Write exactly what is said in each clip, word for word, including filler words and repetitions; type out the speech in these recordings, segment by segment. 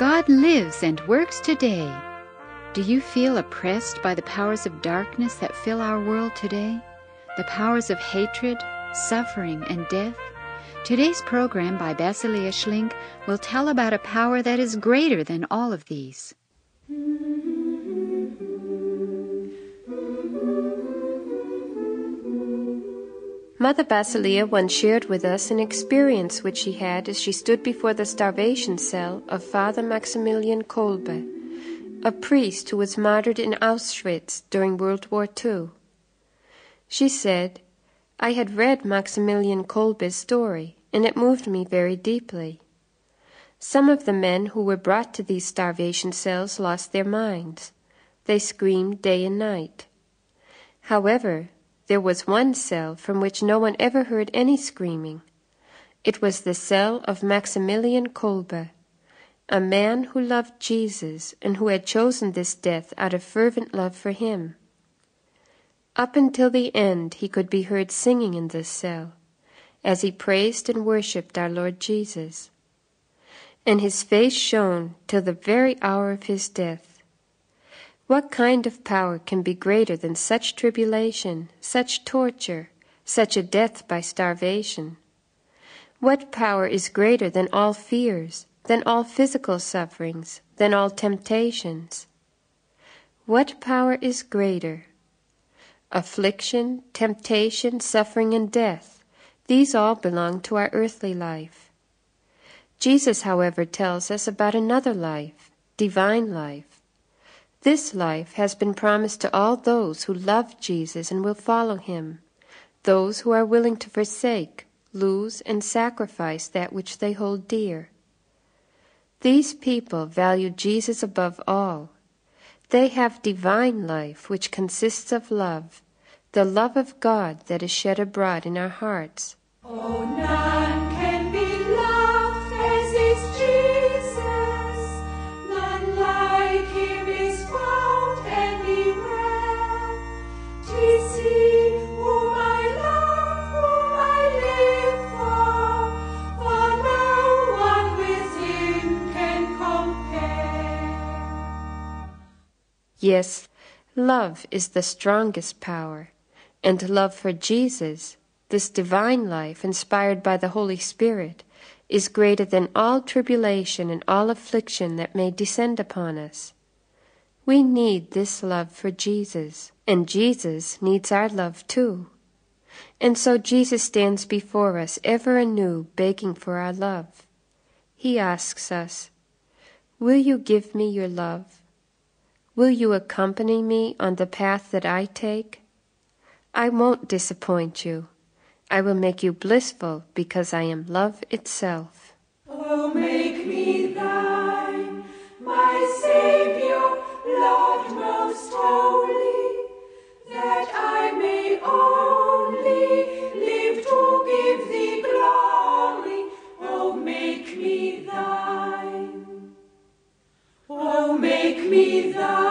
God lives and works today. Do you feel oppressed by the powers of darkness that fill our world today? The powers of hatred, suffering, and death? Today's program by Basilea Schlink will tell about a power that is greater than all of these. Mother Basilea once shared with us an experience which she had as she stood before the starvation cell of Father Maximilian Kolbe, a priest who was martyred in Auschwitz during World War Two. She said, "I had read Maximilian Kolbe's story, and it moved me very deeply. Some of the men who were brought to these starvation cells lost their minds. They screamed day and night. However, there was one cell from which no one ever heard any screaming. It was the cell of Maximilian Kolbe, a man who loved Jesus and who had chosen this death out of fervent love for him. Up until the end he could be heard singing in this cell, as he praised and worshipped our Lord Jesus. And his face shone till the very hour of his death. What kind of power can be greater than such tribulation, such torture, such a death by starvation? What power is greater than all fears, than all physical sufferings, than all temptations? What power is greater? Affliction, temptation, suffering, and death, these all belong to our earthly life. Jesus, however, tells us about another life, divine life. This life has been promised to all those who love Jesus and will follow him, those who are willing to forsake, lose, and sacrifice that which they hold dear. These people value Jesus above all. They have divine life, which consists of love, the love of God that is shed abroad in our hearts. Oh, none can be loved as is Jesus. Yes, love is the strongest power, and love for Jesus, this divine life inspired by the Holy Spirit, is greater than all tribulation and all affliction that may descend upon us. We need this love for Jesus, and Jesus needs our love too. And so Jesus stands before us ever anew, begging for our love. He asks us, "Will you give me your love? Will you accompany me on the path that I take? I won't disappoint you. I will make you blissful because I am love itself." Oh, make me thine, my Savior, Lord most holy, that I may only live to give thee glory. Oh, make me thine. Oh, make me thine.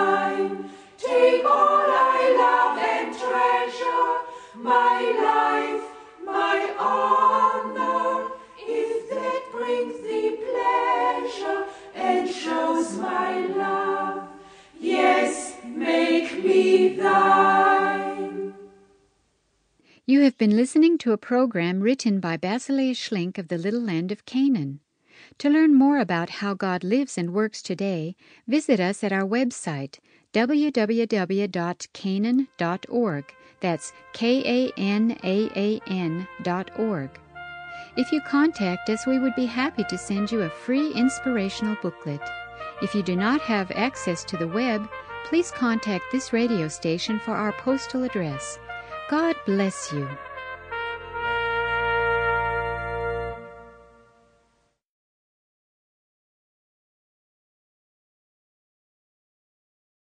You have been listening to a program written by Basilea Schlink of the Little Land of Canaan. To learn more about how God lives and works today, visit us at our website, w w w dot canaan dot org. That's K A N A A N dot org. If you contact us, we would be happy to send you a free inspirational booklet. If you do not have access to the web, please contact this radio station for our postal address. God bless you.